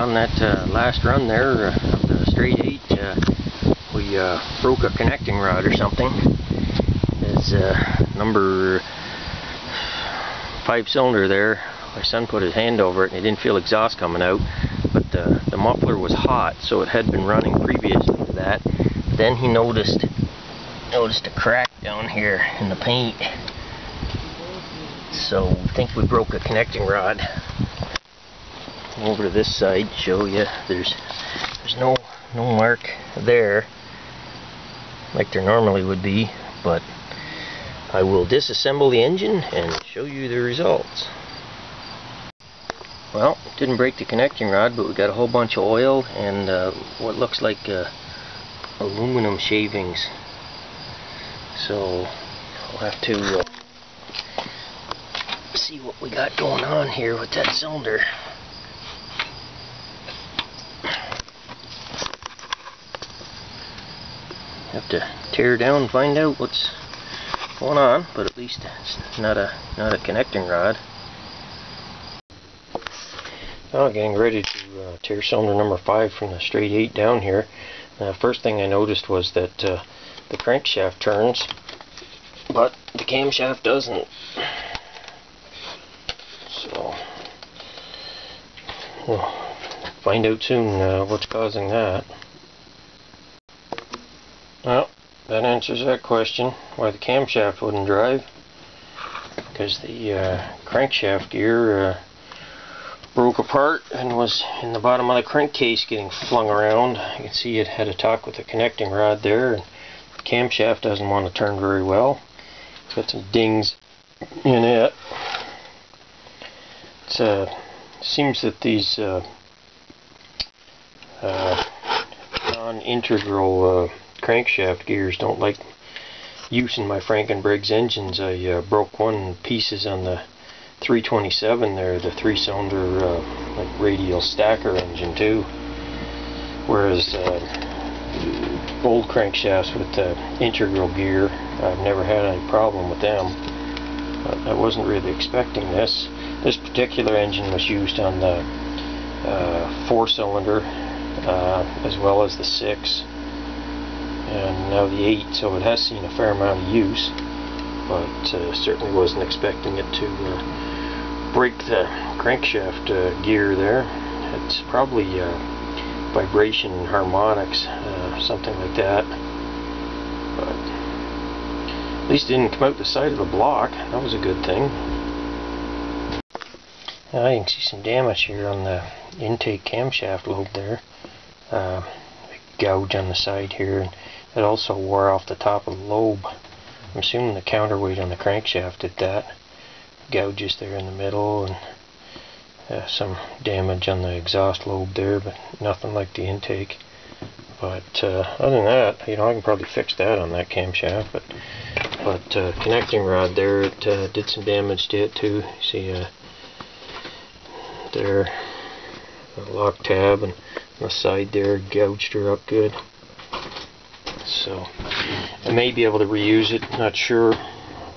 on that last run there of the straight eight, we broke a connecting rod or something. It's number 5 cylinder there. My son put his hand over it and he didn't feel exhaust coming out, but the muffler was hot, so it had been running previously to that. Then he noticed a crack down here in the paint, so I think we broke a connecting rod. Over to this side, show you there's no mark there like there normally would be, but I will disassemble the engine and show you the results. Well, didn't break the connecting rod, but we got a whole bunch of oil and what looks like aluminum shavings, so I'll have to see what we got going on here with that cylinder. Have to tear down and find out what's going on, but at least it's not a connecting rod. Now getting ready to tear cylinder number 5 from the straight 8 down here. The first thing I noticed was that the crankshaft turns, but the camshaft doesn't. So we'll find out soon what's causing that. Well, that answers that question, why the camshaft wouldn't drive, because the crankshaft gear broke apart and was in the bottom of the crankcase getting flung around. You can see it had a talk with the connecting rod there, and the camshaft doesn't want to turn very well. It's got some dings in it. It seems that these non-integral crankshaft gears don't like using my Frankenbriggs engines. I broke one in pieces on the 327 there, the 3-cylinder like radial stacker engine too, whereas old crankshafts with integral gear, I've never had any problem with them. I wasn't really expecting this. This particular engine was used on the 4-cylinder as well as the 6. And now the 8, so it has seen a fair amount of use, but certainly wasn't expecting it to break the crankshaft gear there. It's probably vibration harmonics, something like that. But at least it didn't come out the side of the block. That was a good thing. Now you can see some damage here on the intake camshaft lobe there. Gouge on the side here, and it also wore off the top of the lobe. I'm assuming the counterweight on the crankshaft did that. Gouges there in the middle, and some damage on the exhaust lobe there, but nothing like the intake. But other than that, you know, I can probably fix that on that camshaft, but connecting rod there, it did some damage to it too. You see there, the lock tab, and the side there gouged her up good, so I may be able to reuse it, not sure,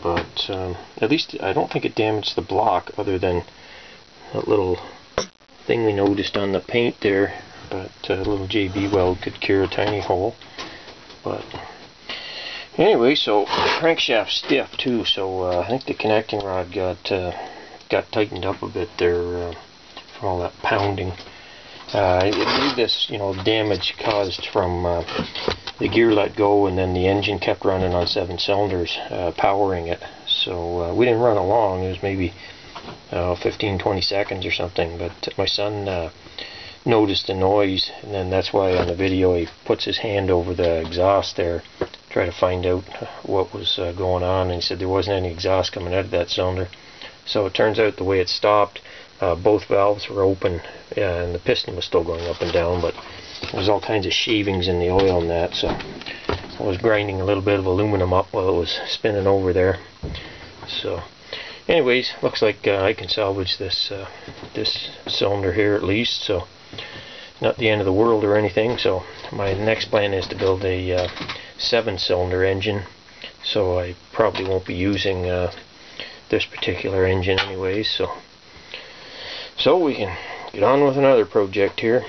but at least I don't think it damaged the block, other than that little thing we noticed on the paint there, but a little JB weld could cure a tiny hole. But anyway, so the crankshaft's stiff too, so I think the connecting rod got tightened up a bit there from all that pounding. I believe this, you know, damage caused from the gear let go, and then the engine kept running on 7 cylinders, powering it. So we didn't run it long. It was maybe 15-20 seconds or something. But my son noticed the noise, and then that's why on the video he puts his hand over the exhaust there, try to find out what was going on. And he said there wasn't any exhaust coming out of that cylinder. So it turns out the way it stopped, both valves were open, and the piston was still going up and down, but there was all kinds of shavings in the oil and that, so I was grinding a little bit of aluminum up while it was spinning over there. So anyways, looks like I can salvage this cylinder here at least, so not the end of the world or anything. So my next plan is to build a 7-cylinder engine, so I probably won't be using this particular engine anyways, so we can get on with another project here.